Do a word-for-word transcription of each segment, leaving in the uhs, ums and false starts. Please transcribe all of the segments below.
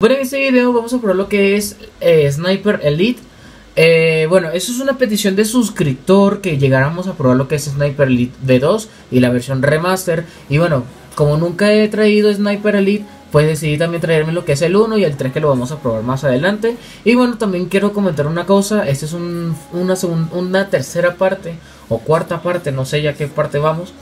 Bueno, en este video vamos a probar lo que es eh, Sniper Elite. Eh, bueno, eso es una petición de suscriptor, que llegáramos a probar lo que es Sniper Elite V dos y la versión remaster. Y bueno, como nunca he traído Sniper Elite, pues decidí también traerme lo que es el uno y el tres, que lo vamos a probar más adelante. Y bueno, también quiero comentar una cosa. Esta es un, una, una tercera parte o cuarta parte, no sé ya qué parte vamos,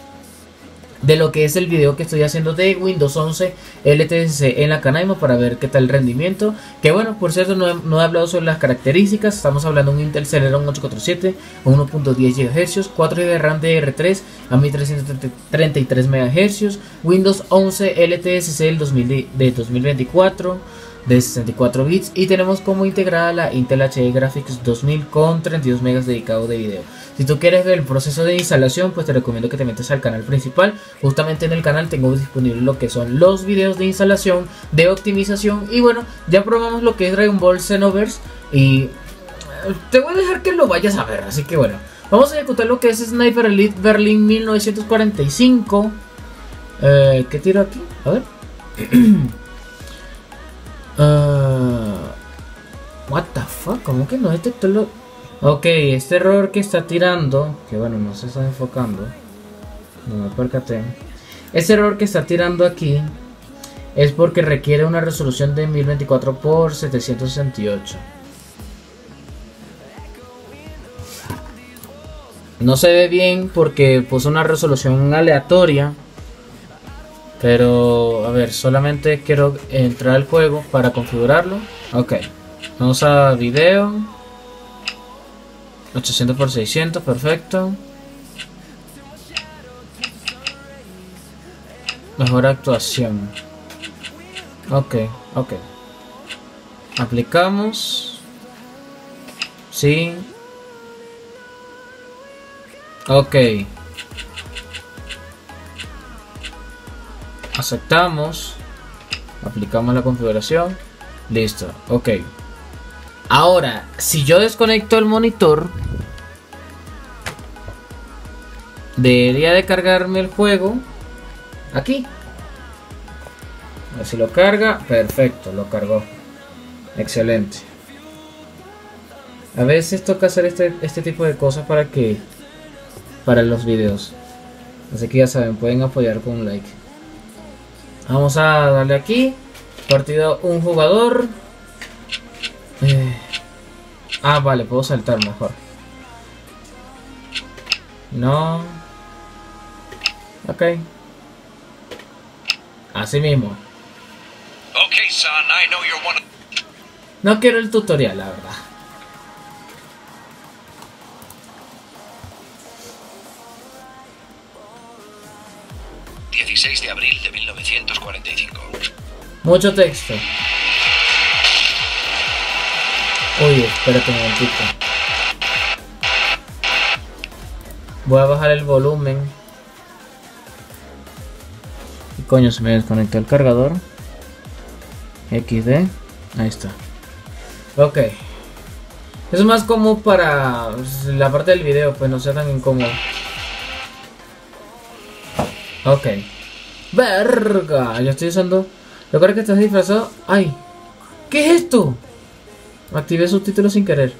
de lo que es el video que estoy haciendo de Windows once L T S C en la Canaima, para ver qué tal el rendimiento. Que bueno, por cierto, no he, no he hablado sobre las características. Estamos hablando de un Intel Celeron ocho cuatro siete, uno punto diez gigahercios, cuatro gigabytes de RAM D D R tres a mil trescientos treinta y tres megahercios, Windows once L T S C del dos mil veinticuatro de sesenta y cuatro bits, y tenemos como integrada la Intel H D Graphics dos mil con treinta y dos megas dedicados de video. Si tú quieres ver el proceso de instalación, pues te recomiendo que te metas al canal principal. Justamente en el canal tengo disponible lo que son los videos de instalación, de optimización. Y bueno, ya probamos lo que es Dragon Ball Xenoverse, y te voy a dejar que lo vayas a ver. Así que bueno, vamos a ejecutar lo que es Sniper Elite Berlin mil novecientos cuarenta y cinco. eh, ¿Qué tiro aquí? A ver. Uh, what the fuck, ¿cómo que no detectó lo...? Ok, este error que está tirando, que bueno, no se está enfocando, no me percaté. Este error que está tirando aquí es porque requiere una resolución de mil veinticuatro por setecientos sesenta y ocho. No se ve bien porque puso una resolución aleatoria. Pero, a ver, solamente quiero entrar al juego para configurarlo. Ok, vamos a video ochocientos por seiscientos, perfecto. Mejor actuación. Ok, ok. Aplicamos. Sí. Ok. Aceptamos, aplicamos la configuración, listo, ok. Ahora, si yo desconecto el monitor, debería de cargarme el juego aquí. A ver si lo carga, perfecto, lo cargó, excelente. A veces toca hacer este, este tipo de cosas para que, para los videos. Así que ya saben, pueden apoyar con un like. Vamos a darle aquí, partido un jugador. Eh, ah, vale, puedo saltar mejor. No. Ok. Así mismo. No quiero el tutorial, la verdad. dieciséis de abril de mil novecientos cuarenta y cinco. Mucho texto. Oye, espérate un momentito. Voy a bajar el volumen. Y coño, se me desconectó el cargador. equis de. Ahí está. Ok. Es más como para la parte del video, pues no sea tan incómodo. Ok. Verga, yo estoy usando. Yo creo que estás disfrazado. Ay, ¿qué es esto? Activé subtítulos sin querer.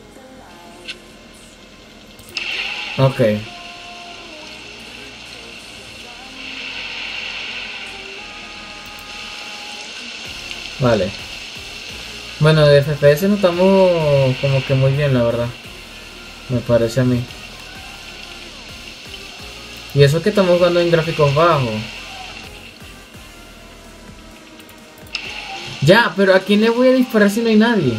Ok. Vale. Bueno, de F P S no estamos como que muy bien, la verdad, me parece a mí. Y eso que estamos jugando en gráficos bajos. Ya, pero ¿a quién le voy a disparar si no hay nadie?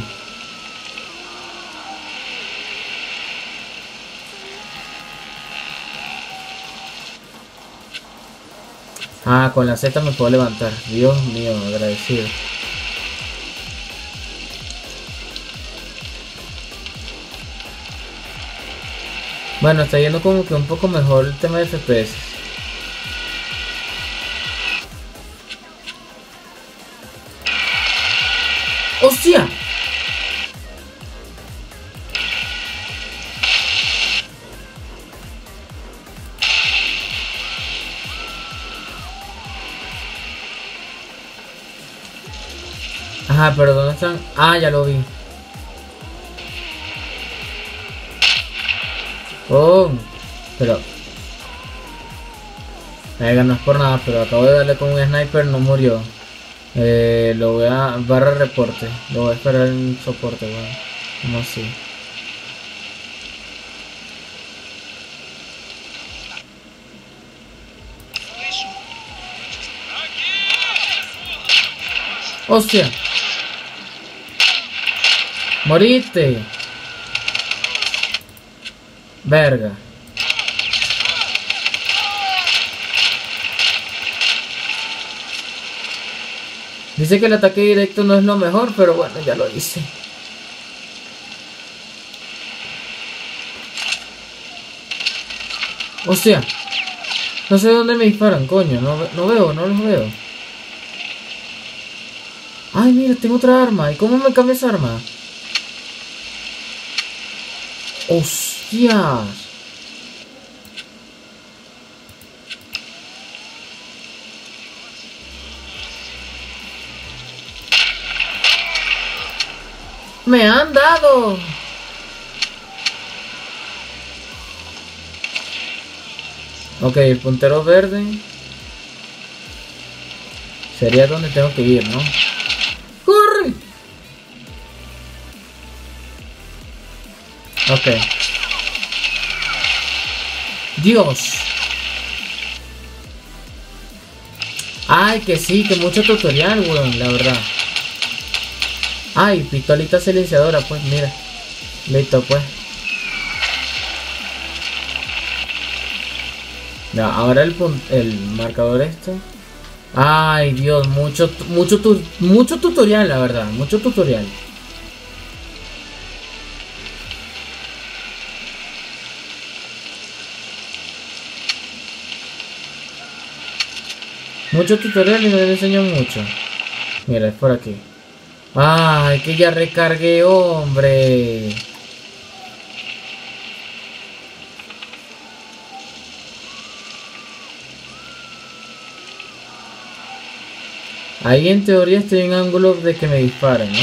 Ah, con la Z me puedo levantar. Dios mío, agradecido. Bueno, está yendo como que un poco mejor el tema de F P S. ¡Hostia! Ajá, pero ¿dónde están? Ah, ya lo vi. Oh, pero... Venga, no es por nada, pero acabo de darle con un sniper, no murió. Eh, lo voy a... barra reporte. Lo voy a esperar en soporte, weón. Bueno. Como así. ¡Hostia! ¡Moriste! Verga. Dice que el ataque directo no es lo mejor, pero bueno, ya lo hice. Hostia. No sé dónde me disparan, coño. No, no veo, no los veo. Ay, mira, tengo otra arma. ¿Y cómo me cambia esa arma? ¡Hostias! ¡Me han dado! Ok, el puntero verde sería donde tengo que ir, ¿no? ¡Corre! Ok. Dios. Ay, que sí, que mucho tutorial, weón, la verdad. Ay, pistolita silenciadora, pues, mira. Listo, pues. No, ahora el, el marcador este. Ay, Dios, mucho, mucho, tu mucho tutorial, la verdad, mucho tutorial. Mucho tutorial y no le enseño mucho. Mira, es por aquí. Ay, que ya recargué, hombre. Ahí en teoría estoy en ángulo de que me disparen, ¿no?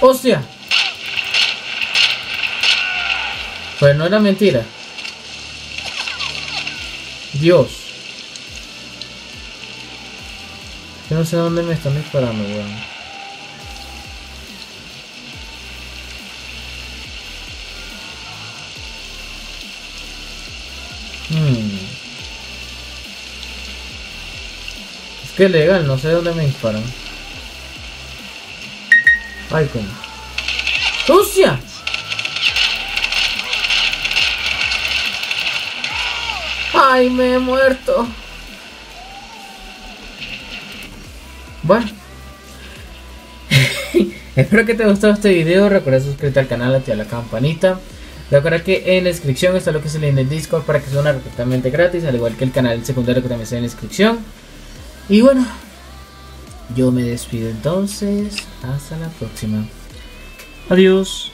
¡Hostia! Pues no era mentira. Dios. Yo no sé dónde me están disparando, weón. Hmm. Es que legal, no sé dónde me disparan. Ay, coño. ¡Hostia! ¡Ay, me he muerto! Bueno, espero que te haya gustado este video. Recuerda suscribirte al canal, activar la campanita. Recuerda que en la descripción está lo que se lee en el Discord para que suene completamente gratis, al igual que el canal secundario que también está en la descripción. Y bueno, yo me despido entonces. Hasta la próxima. Adiós.